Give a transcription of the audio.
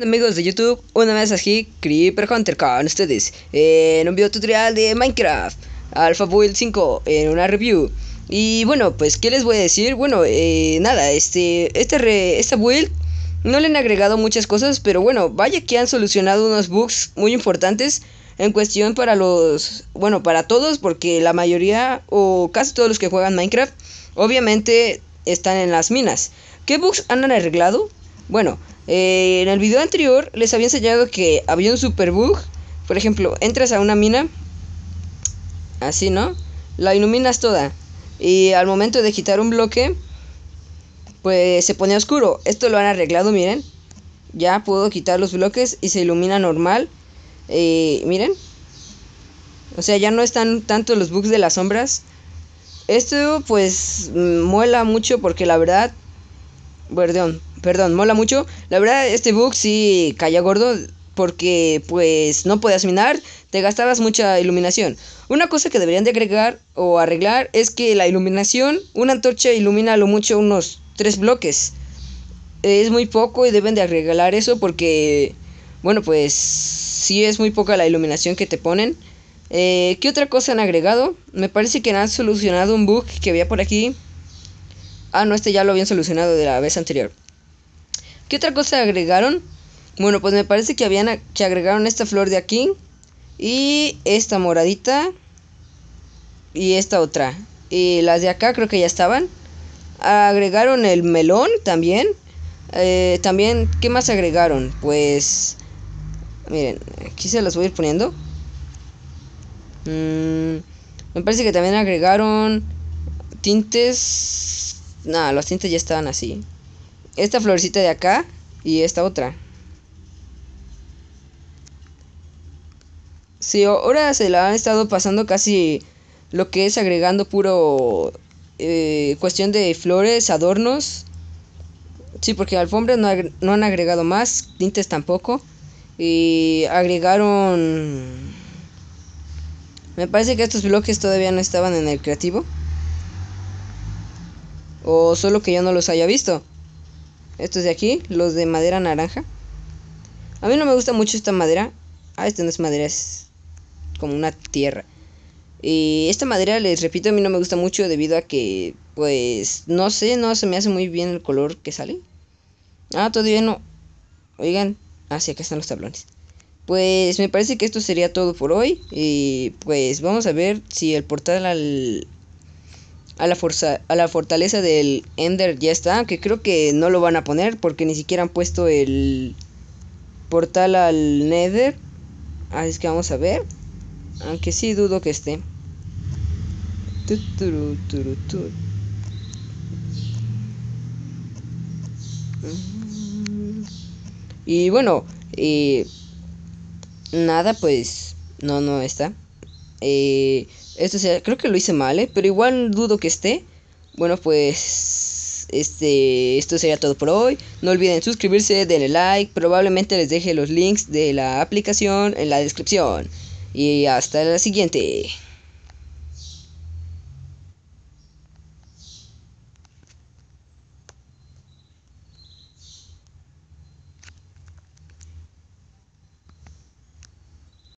Amigos de YouTube, una vez aquí Creeper Hunter con ustedes en un video tutorial de Minecraft Alpha Build 5 en una review. Y bueno, pues ¿qué les voy a decir? Bueno, nada, esta build no le han agregado muchas cosas, pero bueno, vaya que han solucionado unos bugs muy importantes en cuestión para para todos, porque la mayoría o casi todos los que juegan Minecraft obviamente están en las minas. ¿Qué bugs han arreglado? Bueno, en el video anterior les había enseñado que había un super bug. Por ejemplo, entras a una mina así, ¿no? La iluminas toda y al momento de quitar un bloque pues se pone oscuro. Esto lo han arreglado, miren. Ya puedo quitar los bloques y se ilumina normal. Miren. O sea, ya no están tanto los bugs de las sombras. Esto pues mola mucho porque la verdad... Perdón, mola mucho. La verdad, este bug sí caía gordo porque pues no podías minar, te gastabas mucha iluminación. Una cosa que deberían de agregar o arreglar es que la iluminación, una antorcha ilumina a lo mucho unos 3 bloques. Es muy poco y deben de arreglar eso porque, bueno, pues sí es muy poca la iluminación que te ponen. ¿Qué otra cosa han agregado? Me parece que han solucionado un bug que había por aquí. Ah, no, este ya lo habían solucionado de la vez anterior. ¿Qué otra cosa agregaron? Bueno, pues me parece que agregaron esta flor de aquí. Y esta moradita. Y esta otra. Y las de acá creo que ya estaban. Agregaron el melón también. ¿Qué más agregaron? Pues... miren, aquí se las voy a ir poniendo. Me parece que también agregaron tintes... Nada, los tintes ya estaban así. Esta florecita de acá y esta otra. Sí, ahora se la han estado pasando casi lo que es agregando puro cuestión de flores, adornos. Sí, porque alfombras no han agregado más, tintes tampoco. Y agregaron... me parece que estos bloques todavía no estaban en el creativo. O solo que yo no los haya visto. Estos de aquí, los de madera naranja. A mí no me gusta mucho esta madera. Ah, esta no es madera, es como una tierra. Y esta madera, les repito, a mí no me gusta mucho debido a que, pues, no sé, no se me hace muy bien el color que sale. Ah, todavía no. Oigan, ah, sí, acá están los tablones. Pues me parece que esto sería todo por hoy. Y pues vamos a ver si el portal a la fortaleza del Ender ya está, aunque creo que no lo van a poner porque ni siquiera han puesto el portal al Nether. Así es que vamos a ver, aunque sí dudo que esté. Y bueno, nada, pues no está. Esto sea, creo que lo hice mal, pero igual dudo que esté. Bueno, pues esto sería todo por hoy. No olviden suscribirse, denle like. Probablemente les deje los links de la aplicación en la descripción. Y hasta la siguiente.